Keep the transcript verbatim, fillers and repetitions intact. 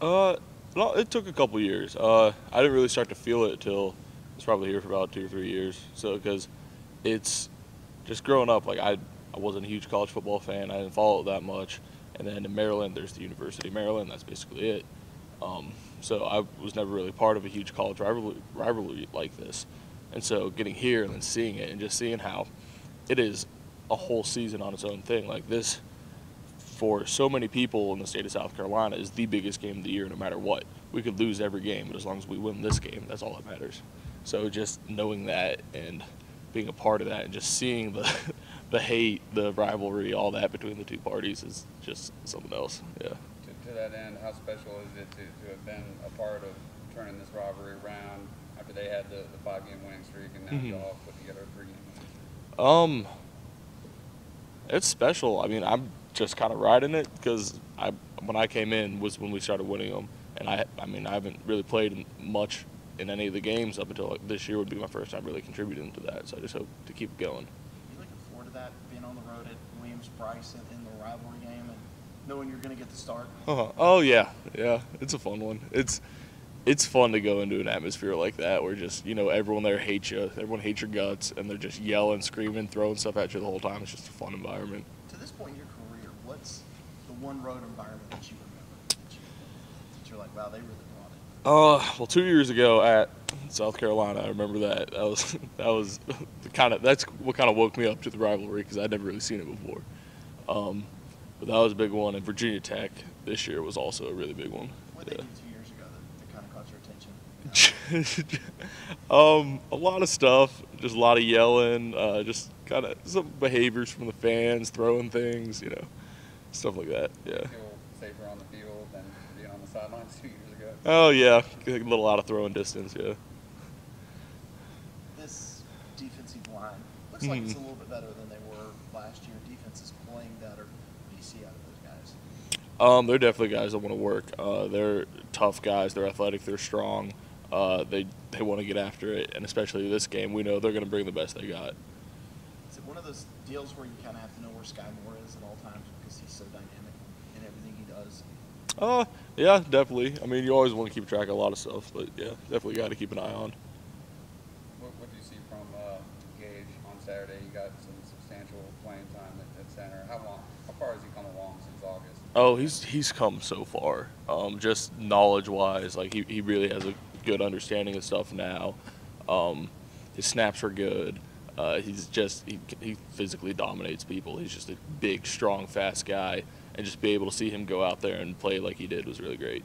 Uh, no, it took a couple years. Uh, I didn't really start to feel it till I was probably here for about two or three years. So, because it's just growing up, like I, I wasn't a huge college football fan. I didn't follow it that much. And then in Maryland, there's the University of Maryland. That's basically it. Um, so I was never really part of a huge college rivalry, rivalry like this. And so getting here and then seeing it and just seeing how it is a whole season on its own thing. Like this, for so many people in the state of South Carolina, is the biggest game of the year no matter what. We could lose every game, but as long as we win this game, that's all that matters. So just knowing that and being a part of that and just seeing the the hate, the rivalry, all that between the two parties is just something else, yeah. To, to that end, how special is it to, to have been a part of turning this rivalry around after they had the, the five-game winning streak and now mm-hmm. y'all put together a three-game winning streak? Um, it's special. I mean, I'm just kind of riding it because I, when I came in was when we started winning them. And, I I mean, I haven't really played much in any of the games up until like, this year would be my first time really contributing to that. So I just hope to keep going. That being on the road at Williams-Brice in the rivalry game and knowing you're going to get the start? Uh-huh. Oh, yeah. Yeah, it's a fun one. It's it's fun to go into an atmosphere like that where just, you know, everyone there hates you. Everyone hates your guts, and they're just yelling, screaming, throwing stuff at you the whole time. It's just a fun environment. To this point in your career, what's the one road environment that you remember that, you, that you're like, wow, they really brought it? Uh, well, two years ago at South Carolina, I remember that. That was that was the kind of that's what kind of woke me up to the rivalry because I'd never really seen it before. Um, but that was a big one, and Virginia Tech this year was also a really big one. What did yeah. they do two years ago that, that kind of caught your attention? um, a lot of stuff, just a lot of yelling, uh, just kind of some behaviors from the fans, throwing things, you know, stuff like that. Yeah. Safer on the field than being on the sidelines two years ago. Oh yeah, a little out of throwing distance. Yeah. Looks like it's a little bit better than they were last year. Defense is playing better. What do you see out of those guys? Um, they're definitely guys that want to work. Uh, they're tough guys. They're athletic. They're strong. Uh, they they want to get after it, and especially this game, we know they're going to bring the best they got. Is it one of those deals where you kind of have to know where Sky Moore is at all times because he's so dynamic in everything he does? Uh, yeah, definitely. I mean, you always want to keep track of a lot of stuff, but, yeah, definitely got to keep an eye on. What, what do you see from uh, Gage? Saturday, you got some substantial playing time at, at center. How long? How far has he come along since August? Oh, he's he's come so far. Um, just knowledge-wise, like he he really has a good understanding of stuff now. Um, his snaps are good. Uh, he's just he he physically dominates people. He's just a big, strong, fast guy, and just be able to see him go out there and play like he did was really great.